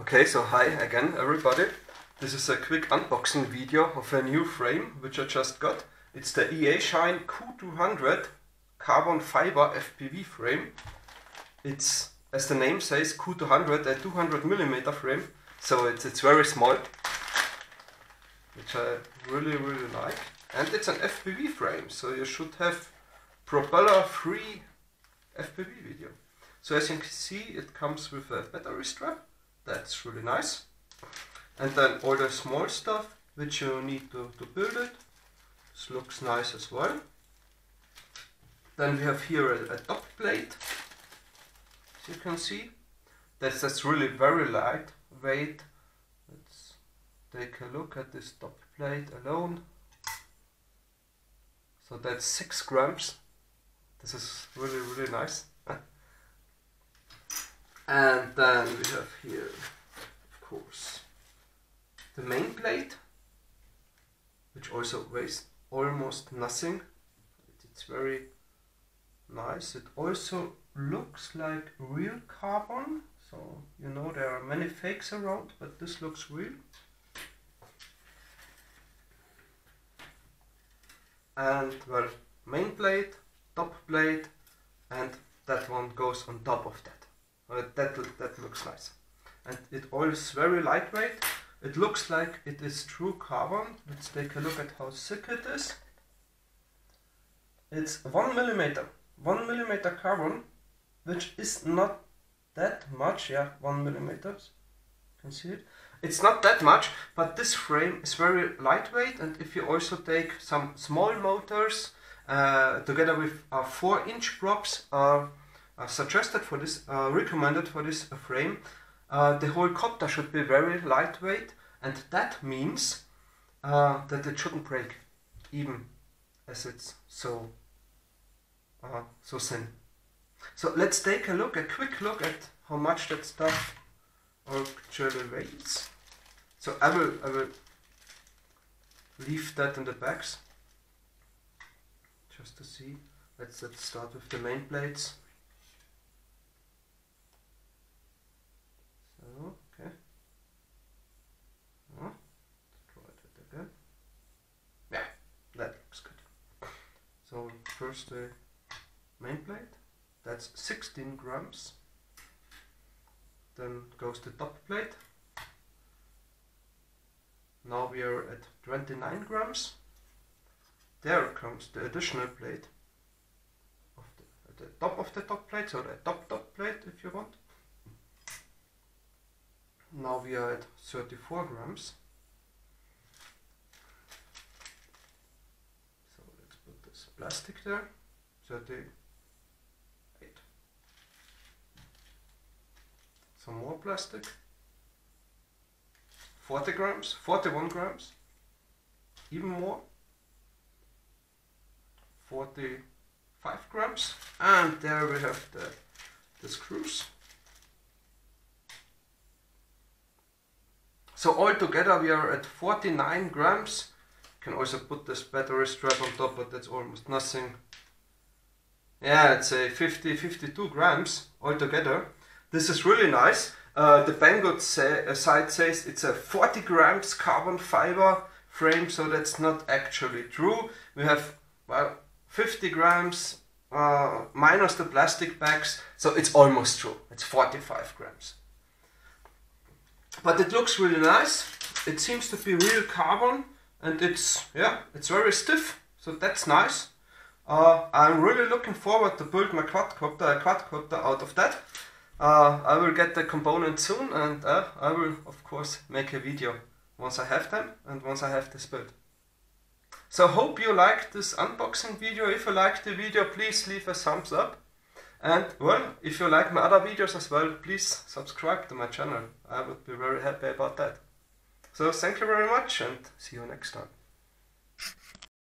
Okay, so hi again everybody. This is a quick unboxing video of a new frame which I just got. It's the Eachine Q200 carbon fiber FPV frame. It's, as the name says, Q200, a 200mm frame, so it's very small, which I really like. And it's an FPV frame, so you should have propeller-free FPV video. So as you can see, it comes with a battery strap. That's really nice. And then all the small stuff which you need to build it. This looks nice as well. Then we have here a dock plate, as you can see. That's really very lightweight. Let's take a look at this dock plate alone. So that's 6 grams. This is really nice. And then we have here, of course, the main plate, which also weighs almost nothing. It's very nice. It also looks like real carbon. So, you know, there are many fakes around, but this looks real. And, well, main plate, top plate, and that one goes on top of that. That looks nice, and it all is very lightweight. It looks like it is true carbon. Let's take a look at how thick it is. It's 1 millimeter carbon, which is not that much. Yeah, 1 millimeters. You can see it. It's not that much, but this frame is very lightweight. And if you also take some small motors together with 4-inch props, suggested for this, recommended for this frame, the whole copter should be very lightweight, and that means that it shouldn't break, even as it's so thin. So let's take a quick look at how much that stuff actually weighs. So I will leave that in the bags just to see. Let's start with the main plates. Okay. Let's try that again. Yeah, that looks good. So first the main plate. That's 16 grams. Then goes the top plate. Now we are at 29 grams. There comes the additional plate of the top of the top plate, so the top plate if you want. Now we are at 34 grams. So let's put this plastic there. 38. Some more plastic. 40 grams, 41 grams. Even more. 45 grams. And there we have the screws. So altogether we are at 49 grams. You can also put this battery strap on top, but that's almost nothing. Yeah, I'd say 52 grams altogether. This is really nice. The Banggood site says it's a 40 grams carbon fiber frame, so that's not actually true. We have, well, 50 grams minus the plastic bags, so it's almost true. It's 45 grams. But it looks really nice. It seems to be real carbon, and it's very stiff, so that's nice. I'm really looking forward to build my quadcopter out of that. I will get the components soon, and I will of course make a video once I have them and once I have this build. So hope you liked this unboxing video. If you liked the video, please leave a thumbs up. And, well, if you like my other videos as well, please subscribe to my channel. I would be very happy about that. So, thank you very much and see you next time.